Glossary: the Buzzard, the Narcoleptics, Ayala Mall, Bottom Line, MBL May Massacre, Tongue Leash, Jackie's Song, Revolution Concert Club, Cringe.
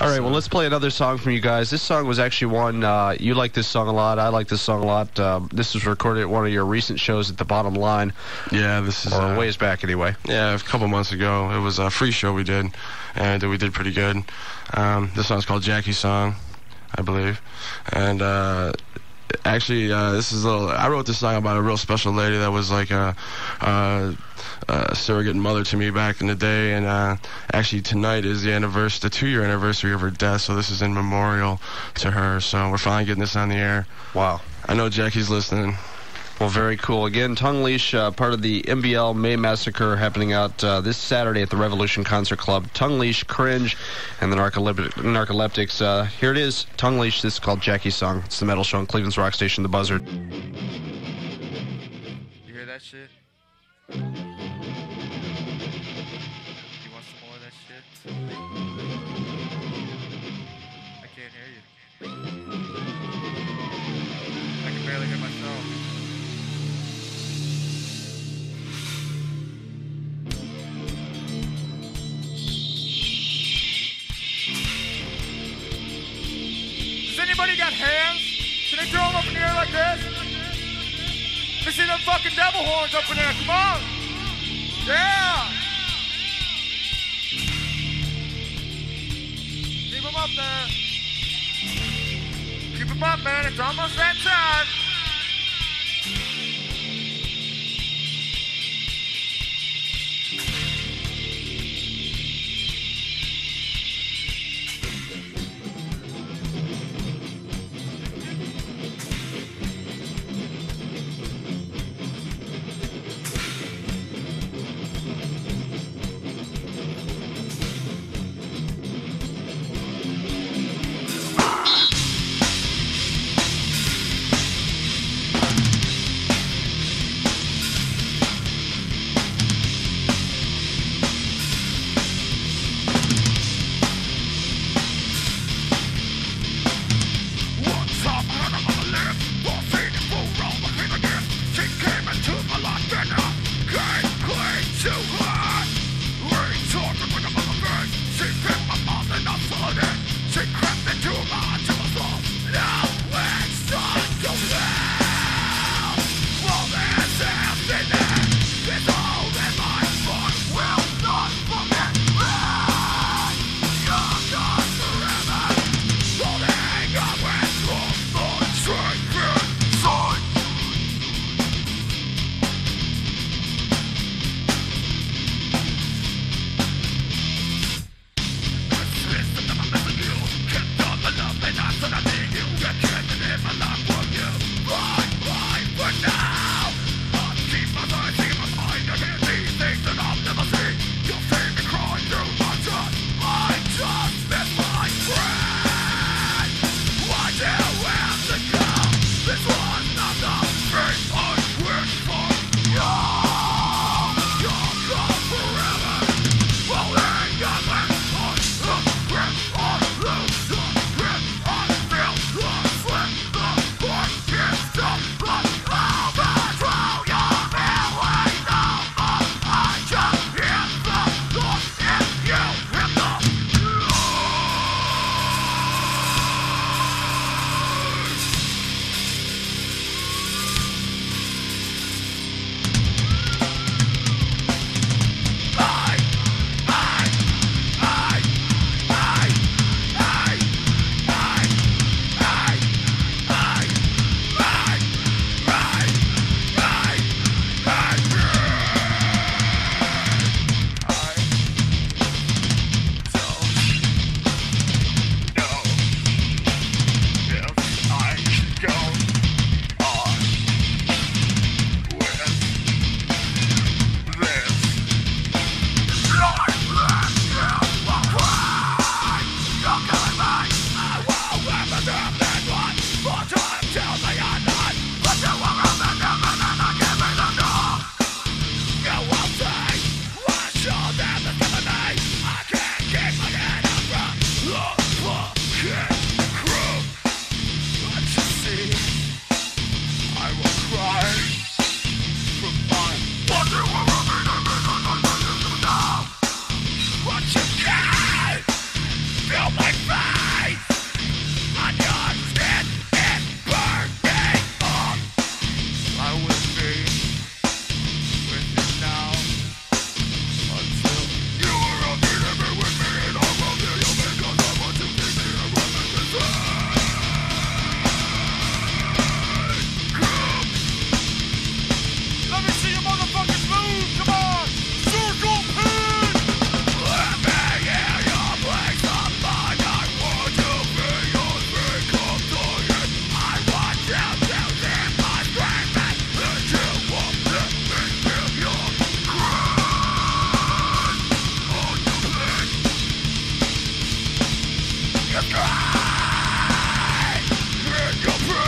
All right, well, let's play another song from you guys. This song was actually one, you like this song a lot, I like this song a lot. This was recorded at one of your recent shows at the Bottom Line. Yeah, this is... Or ways back, anyway. Yeah, a couple months ago. It was a free show we did, and we did pretty good. This song's called Jackie's Song, I believe. And, actually, this is a little... I wrote this song about a real special lady that was like a surrogate mother to me back in the day, and actually tonight is the anniversary, the 2-year anniversary of her death, so this is in memorial to her, so we're finally getting this on the air. Wow. I know Jackie's listening. Well, very cool. Again, Tongue Leash, part of the MBL May Massacre, happening out this Saturday at the Revolution Concert Club. Tongue Leash, Cringe, and the Narcoleptics. Here it is, Tongue Leash. This is called Jackie's Song. It's the metal show on Cleveland's rock station, The Buzzard. You hear that shit? You want some more of that shit? I can't hear you. I can barely hear myself. Anybody got hands? Can they throw them up in the air like this? Let's see them fucking devil horns up in there. Come on. Yeah. Keep them up there. Keep them up, man. It's almost that time. Like Escape! Make a